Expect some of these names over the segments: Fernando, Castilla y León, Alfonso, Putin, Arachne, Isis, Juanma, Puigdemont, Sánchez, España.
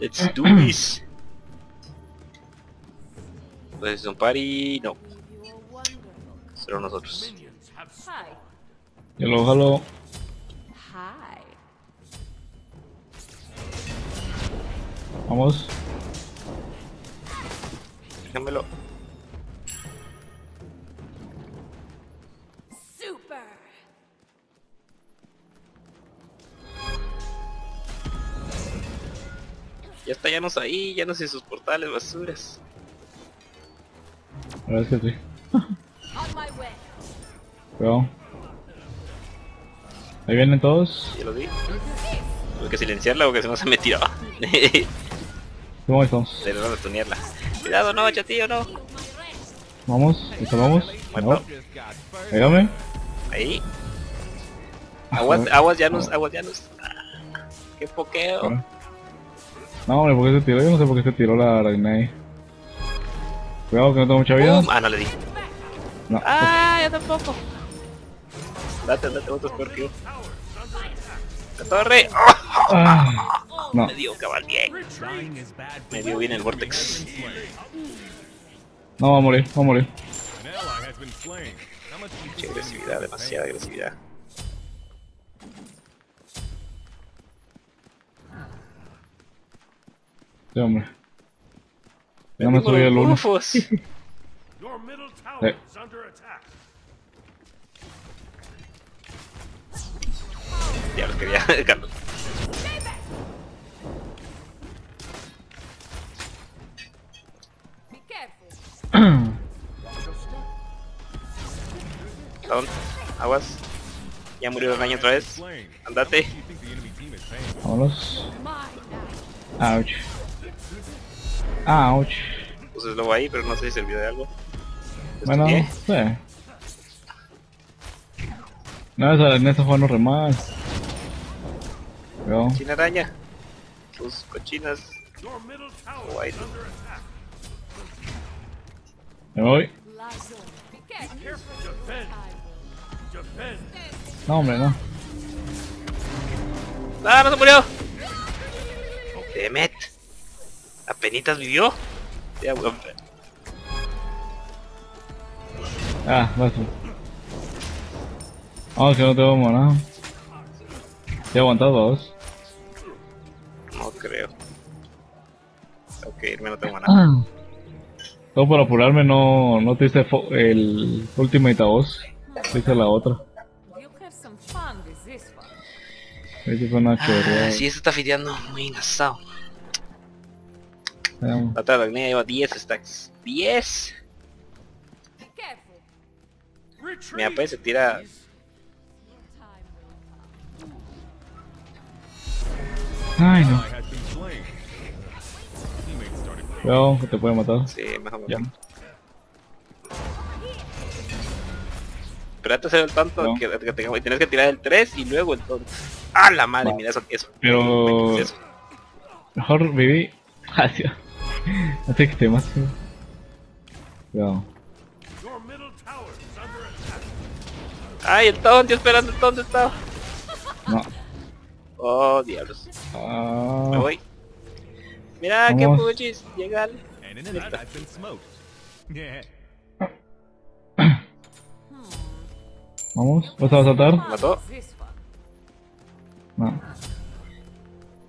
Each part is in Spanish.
Let's do this. Entonces es un party, no. Pero nosotros. Hello, hello. Vamos. Déjenmelo. Ya está, ya no es ahí, ya no sé sus portales, basuras. La verdad es que sí. Cuidado. Ahí vienen todos. Ya lo vi. Tengo que silenciarla porque si no se me tiraba. ¿Cómo estamos? Se le va a tunearla. Cuidado, no, chatillo, no. Vamos, vamos. No. Pégame. Ahí. Aguas, aguas, llanos, aguas, llanos. Qué pokeo. Bueno. No, hombre, ¿por qué se tiró? Yo no sé por qué se tiró la Arachne. Cuidado que no tengo mucha vida. Ah, no le di. No. Ah, yo tampoco. Date, date, otro escorpión. La torre. Oh. Ah, no. Me dio cabal bien. Me dio bien el vortex. No, va a morir, va a morir. Mucha agresividad, demasiada agresividad. Sí, hombre. Ya me subí al 1. Ya los quería, Carlos. Perdón, aguas. Ya murió el daño otra vez. Andate. Vámonos. Ouch. Ouch. Entonces lo voy ahí, pero no sé si sirvió de algo. Bueno, no sé. No, en esa fue no remar. Cochina araña. Tus cochinas. Guay. Me voy. No, hombre, no. ¡Ah, no se murió! Demet. ¿Apenitas vivió? Ya, bueno. Ah, basta. Vamos, que no te vamos, ¿no? ¿Te he aguantado dos? No creo. Tengo que irme, no tengo nada. No, para apurarme no te hice el ultimate a vos. Te hice la otra. Este fue una chorrada. Sí, esto está fiteando muy engasado. La otra Arachne lleva 10 stacks. ¡10! Mi AP se tira. Ay, no. Cuidado, que te puede matar. Sí, mejor matar. Espérate a hacer el tanto, no. que tienes que tirar el 3 y luego el tonto. ¡Ah, la madre! No. Mira eso. Pero... eso. Mejor viví. Gracias. No sé que te mato. Cuidado. ¡Ay, el tonto! Esperando el tonto estaba. No. Oh, diablos. Ah. Me voy. Mira, vamos. Qué puchis. Llega al... Vamos, ¿vas a saltar? ¿Mató? No.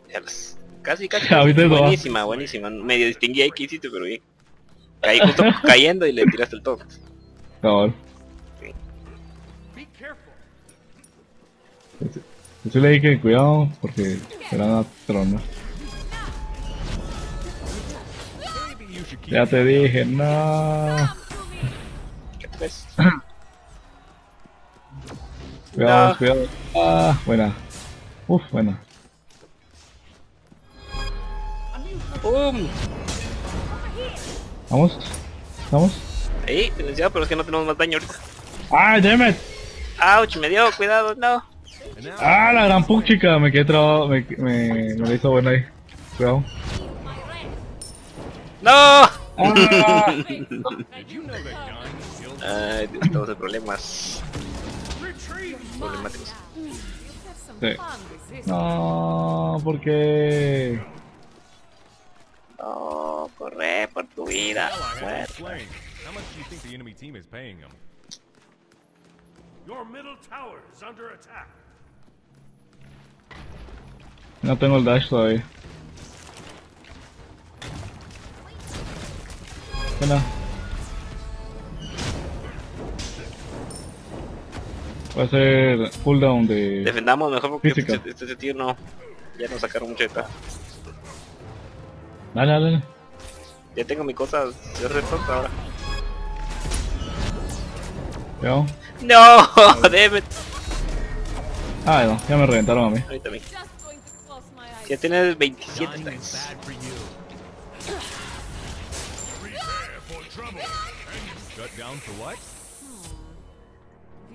Diablos. Casi, casi. Buenísima, buenísima. Medio distinguí ahí que hiciste, pero bien. Ahí justo cayendo y le tiraste el top. Cabrón. Sí. Yo le dije cuidado porque era una trona. Ya te dije, no. ¿Qué pues? Cuidado, no. Cuidado. Ah, buena. Uf, buena. Vamos, vamos. Ahí, silenciado, pero es que no tenemos más daño ahorita. Ah, damn it. Ouch, me dio, cuidado, no. Ah, la gran puchica, me quedé trabado, me la hizo buena ahí. Cuidado. ¡No! Ah. Ay, estamos en problemas. Problemáticos. Sí. No, ¿por qué? No, corre por tu vida. No tengo el dash todavía. Bueno. Voy a hacer cooldown de... Defendamos mejor porque este sentido no... Ya nos sacaron mucho de tal. Dale, dale. Ya tengo mi cosa, yo reporto ahora. ¿Yo? ¡No! ¡David! Ah, no, ya me reventaron a mí. Ahorita a mí. Ya tienes 27 tanks.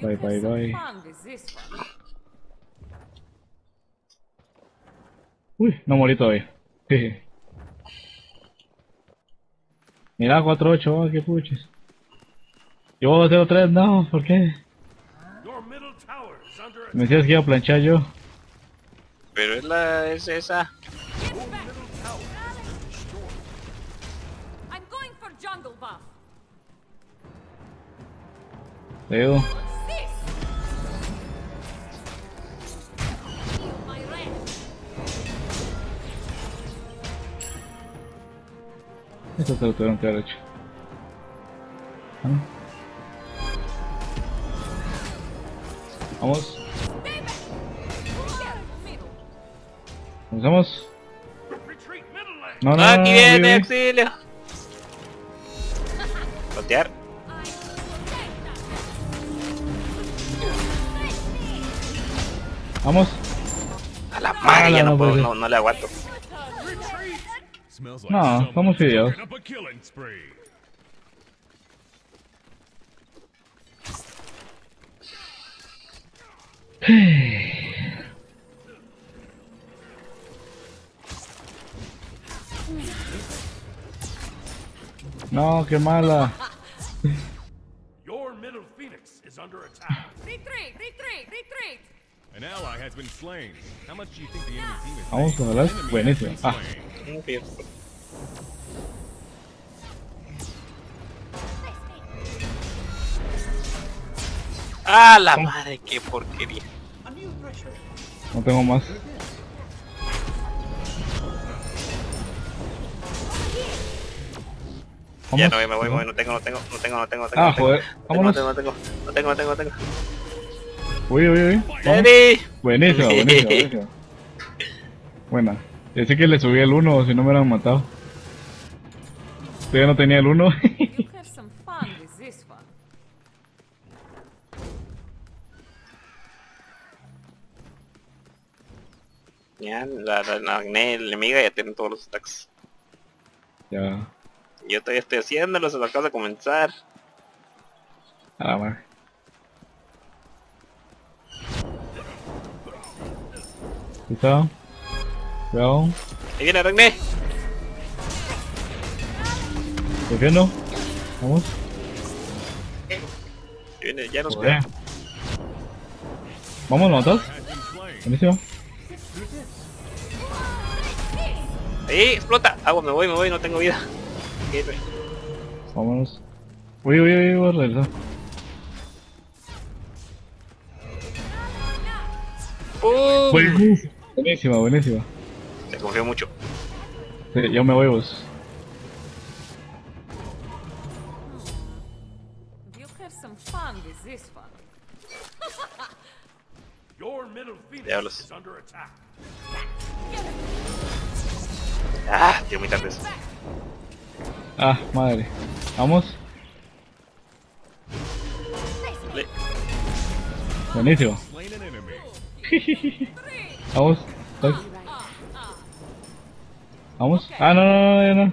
Bye, bye, bye. Uy, no morí todavía. Mira, 4-8, oh, que puches. Yo 2-0-3, no, ¿por qué? Me decías que iba a planchar yo. Pero es la... es esa. Te digo. Esto se lo tuvieron que haber hecho. Vamos. Nos vamos. No, no, aquí viene auxilio. Voltear. Vamos. A la madre, ya no puedo, no le aguanto. No, somos videos. No, qué mala. Your middle phoenix is under attack. Retreat, retreat, retreat. An ally has been slain. How much do you think the enemy team is? Vamos con las buenísimas. Ah. Ah, la madre, qué porquería. No tengo más. Ya no, me voy, no tengo. Ah, joder. No tengo. Uy, uy, uy. Buenísimo. Buena. Ya sé que le subí el 1, si no me hubieran matado. Todavía no tenía el 1. Ya, la Arachne enemiga ya tiene todos los stacks. Ya. Yo todavía estoy haciéndolo, se lo acabo de comenzar. Ah, bueno. ¿Listo? Cuidado. Ahí viene Arachne. Defiendo. Vamos. Viene, ya nos queda. Vamos, ¿lo matas? Buenísimo. Ahí, explota. Agua, me voy, no tengo vida. Okay, vámonos. Uy, uy, uy, voy a regresar. Buenísima. Te confío mucho. Sí, yo me voy vos. Diablos. Ah, tío, muy tarde eso. Ah, madre. Vamos. Buenísimo. Vamos. Vamos. Ah, no.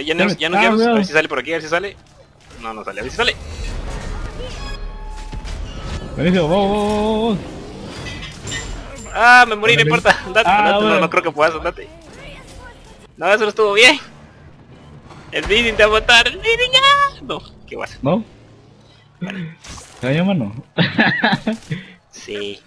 Ya no quiero. A ver si sale por aquí, a ver si sale. No, no sale, a ver si sale. Buenísimo, vamos. Ah, me morí, no importa. Andate, no creo que puedas, andate. No, eso no estuvo bien. El Bidin te va a matar, el Bidin ya. No, qué guay. ¿No? ¿Te va a llamar? No. Sí.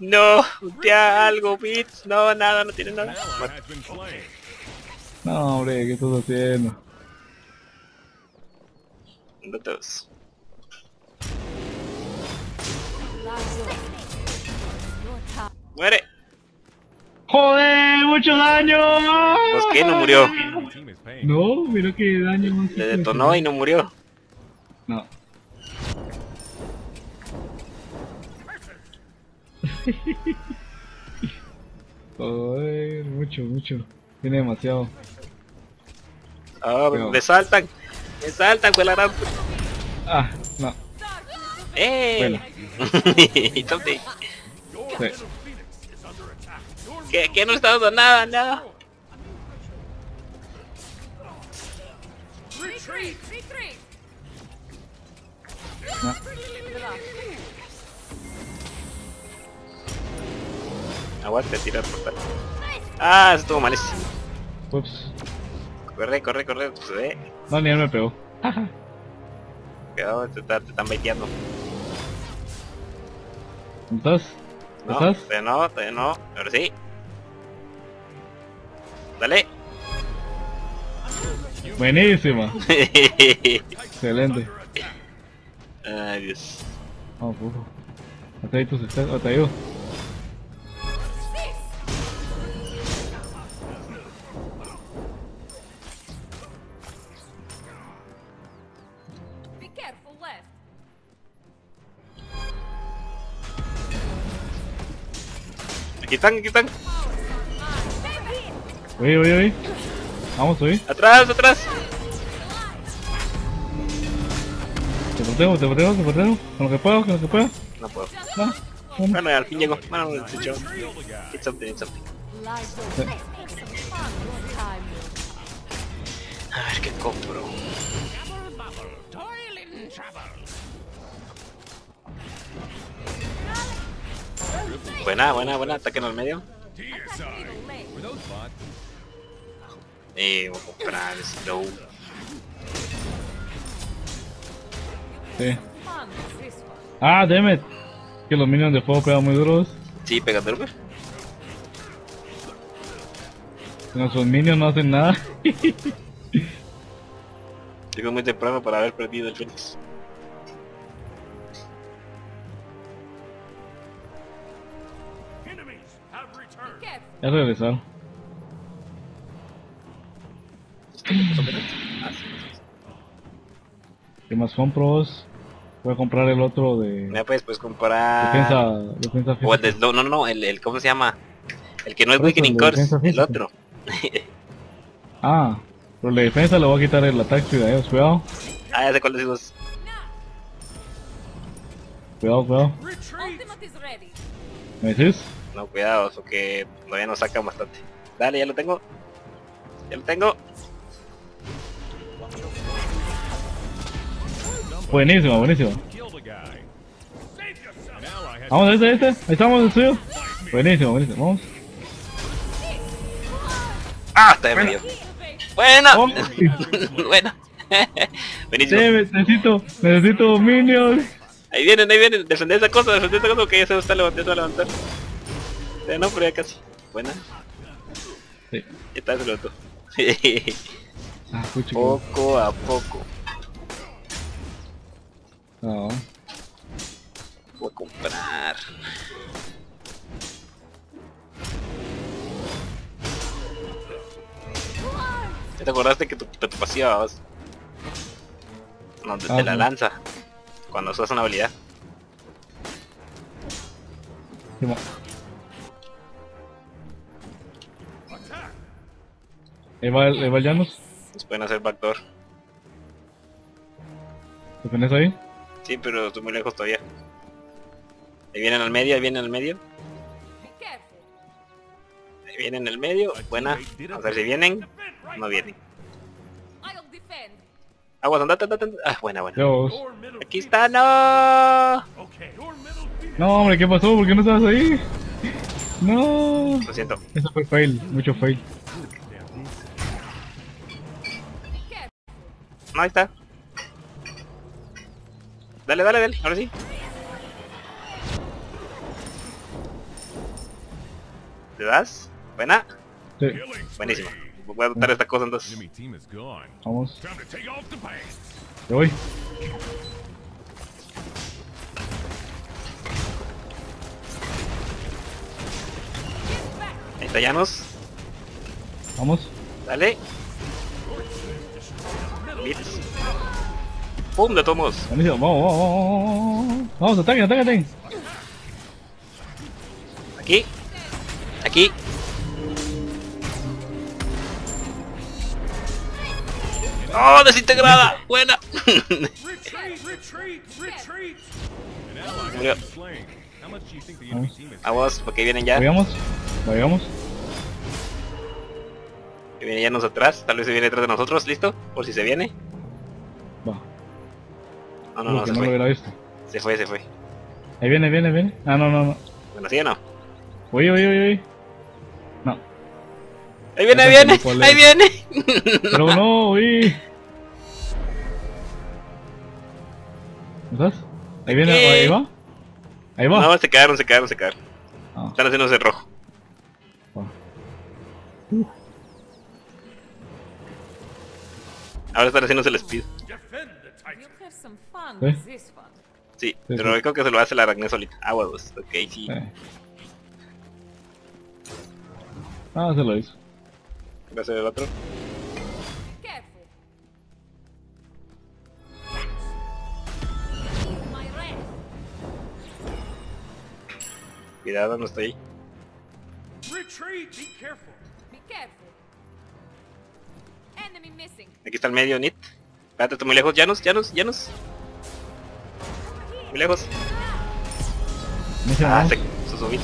No, ultea algo, bitch. No, nada, no tiene nada. No, hombre, ¿qué estás haciendo? No te vas. ¡Muere! ¡Joder! ¡Mucho daño! Pues que no murió. No, mira que daño más. Le detonó y no murió. No. Joder, mucho. Tiene demasiado. Ah, pero me saltan. Me saltan con la gran... Ah, no. ¡Eh! Tómate. Sí. Que no está dando nada, nada. No. Aguante a tirar por tal. Ah, estuvo malísimo. Ups. Corre. No, ni él me pegó. Cuidado, te están baiteando. ¿Entonces? No, ahora sí. Dale. Buenísima. Excelente. Ay, Dios. Oh, pujo. Hasta ahí tus estás, hasta yo. Aquí están. Oye. Vamos, oye. Atrás. Te protego. Con lo que puedo. No puedo. Bueno, al fin llegó. Bueno, el chichón. It's something. Sí. A ver qué compro. Buena, ataquen al medio. Voy a comprar slow. Sí. Ah, dammit. Que los minions de fuego pegan muy duros. Sí, pegan duros. Nuestros minions no hacen nada. Llegó muy temprano para haber perdido el Fénix. Ya regresaron. ¿Qué más compros? Voy a comprar el otro de... Ya puedes comprar... Defensa física. O el de slow, el ¿cómo se llama? El que no es Weakening Curse, el otro. Ah, pero la defensa le voy a quitar el ataque, cuidado. Ah, ya sé cuál decimos. Cuidado. ¿Me decís? No, cuidado, eso que todavía nos sacan bastante. Dale, ya lo tengo. Buenísimo. Vamos a este. Ahí estamos, el suyo. Buenísimo, vamos. Ah, está de medio. Buena. Buenísimo. Sí, necesito minions. Ahí vienen. Defender esa cosa que ya se está levantando. No, pero ya casi. Buena. Sí. Está roto. Ah, poco a poco. No. Voy a comprar. ¿Te acordaste que tu pasiva vas? No, te la lanza. Cuando usas una habilidad. Sí, Eva Llanos. Nos pueden hacer backdoor. ¿Te pones ahí? Sí, pero estoy muy lejos todavía. Ahí vienen al medio. Buena. A ver si vienen. No vienen. Aguas, andate. Ah, buena. Dios. Aquí está, no. No, hombre, ¿qué pasó? ¿Por qué no estabas ahí? No. Lo siento. Eso fue fail, mucho fail. Ahí está. Dale, ahora sí. ¿Le das? Buena. Sí. Buenísima. Voy a botar esta cosa entonces. Vamos. Te voy. Ahí está Llanos. Vamos. Dale. Bits. ¡Pum! ¡Lo tomamos! Vamos, vamos, vamos, ataquen, ataquen, ataquen. Aquí. Aquí. ¡Oh! ¡Desintegrada! ¡Buena! Vamos, porque vienen ya. ¿Lo llegamos? Que viene ya nos atrás, tal vez se viene detrás de nosotros, ¿listo? Por si se viene. Va. No, no, no, se fue. Se fue, se fue. Ahí viene, viene, viene. Ah, no, no, no. Bueno, ¿sí o no? Uy, uy, uy, uy. No. Ahí viene, ahí viene, ahí viene. Pero no, uy. ¿Estás? Ahí viene, ahí va. Ahí va. No, se quedaron, se quedaron, se quedaron. Están haciendo ese rojo. Ahora están haciéndose el speed. ¿Sí? Sí, pero creo que se lo hace la Arachne solita. Ah, huevos, ok, sí. Ah, se lo hizo. Gracias al otro. Cuidado, no estoy ahí. Aquí está el medio, Nit. Espérate, estoy muy lejos. Llanos, Llanos, Llanos. Muy lejos. Ah, se subió.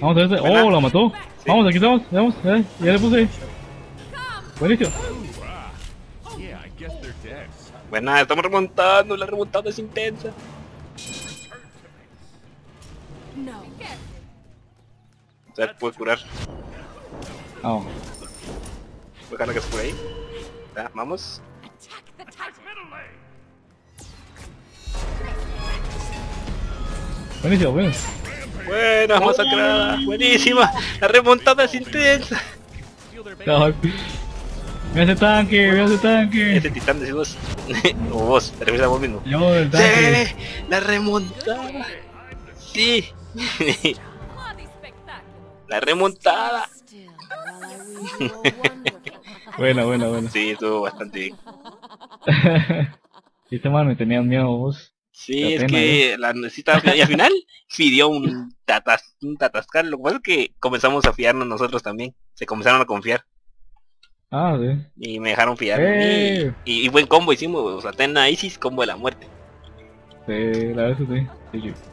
Vamos a ver. Oh, la mató. Sí. Vamos, aquí estamos. Vamos, ya le puse. Buenísimo. Buena, estamos remontando. La remontada es intensa. O sea, puede curar. Oh. Voy a dejarlo que es por ahí. Ya, vamos. Buenísimo, bueno. Buena, masacrada. Buenísima. La remontada es intensa. Mira ese tanque, mira ese tanque. Ese titán de vos. O vos, te refieres a vos mismo. Yo, el tanque. Sí, la remontada. Sí. La remontada. Buena, buena, buena. Sí, estuvo bastante bien. Este mano me tenía miedo vos. Sí, es que la necesitaba. Y al final pidió un tatascar. Lo que pasa es que comenzamos a fiarnos nosotros también. Se comenzaron a confiar. Ah, sí. Y me dejaron fiar. Y buen combo hicimos, o sea, Atena Isis, combo de la muerte. Sí, la verdad sí.